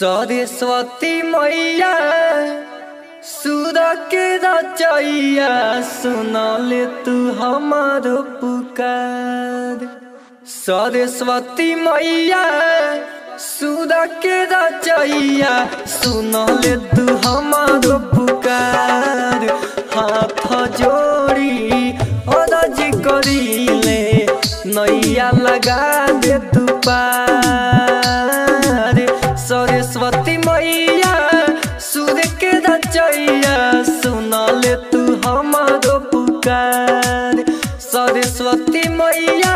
सरस्वती मैया सुर के रचैया सुनल तू हमारो पुकार। सरस्वती मैया सुर के रचैया सुनल तू हमारो पुकार। हाथ जोड़ी अरज करीले नैया लगा दे तू पार। सरस्वती मैया सुर के रचैया सुनल तू हमारो पुकार। सरस्वती मैया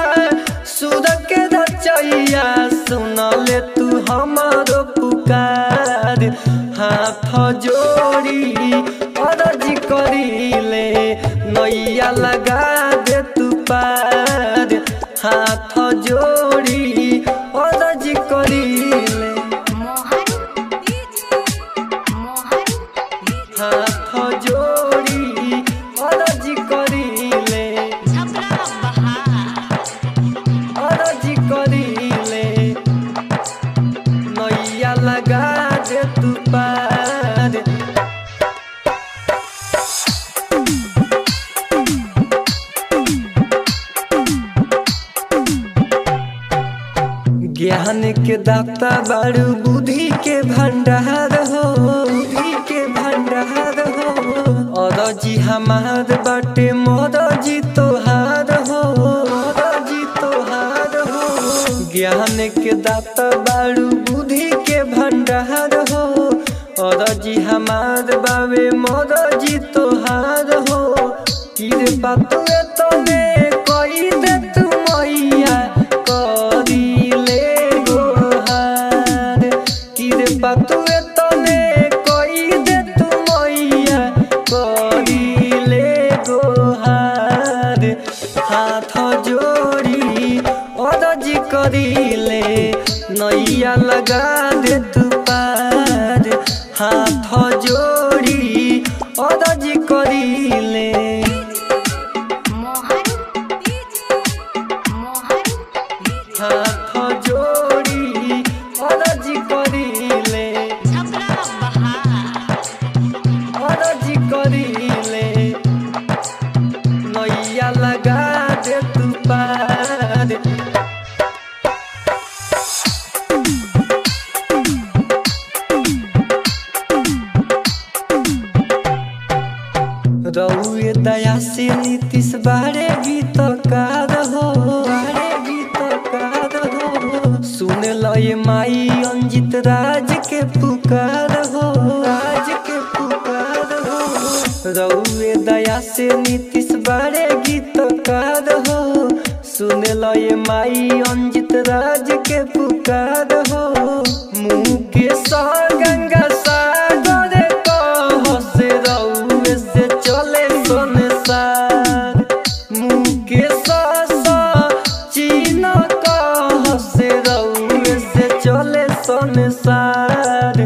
सुर के रचैया सुनल तू हमारो पुकार। हाथ जोड़ी अरज करीले नैया लगा दे तू पार। हाथ जोड़ी अरज करीले ज्ञान के दाता बारू बुद्धि के भंडार हो, बुद्धि के भंडार हो। अरजी हमार बाटे मोरजी तोहार हो, मोरजी तोहार हो। ज्ञान के दाता बारू बुद्धि के भंडार हो। अरजी हमार बावे मोरजी तोहार हो। कृपा तुए तोमे कई दे तू मैया तुए तने कोई दे तू मैया करीले गोहार। हाथ जोड़ी अरज करीले नैया लगा दे तू पार। हाथ जोड़ी अरज करीले हाथ जोड़ी अरज करीले नैया लगा दे तू पार। रउए दया से नीतीश बारे गीतकार हो, बारे गीतकार हो। सुन लो ये माई अंजित राज के पुकार हो, राज के पुकार हो। रउए दया से नीतीश बारे गीतकार हो। सुन लो ये माई अंजित राज के पुकार हो। मुँह के सा गंगा सागर कहो से रउए से चले संसार। मुँह के सा चीन कहो से रउए से चले संसार।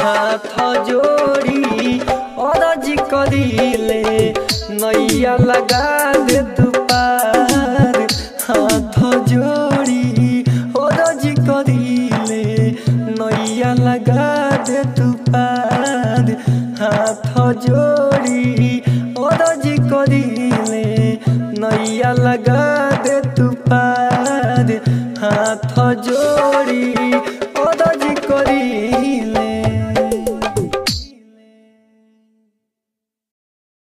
हाथ जोड़ी अरज करीले नैया लगा दे तू पार। हाथ जोड़ी अरज करीले नैया लगा दे तू पार। हाथ जोड़ी अरज करीले नैया लगा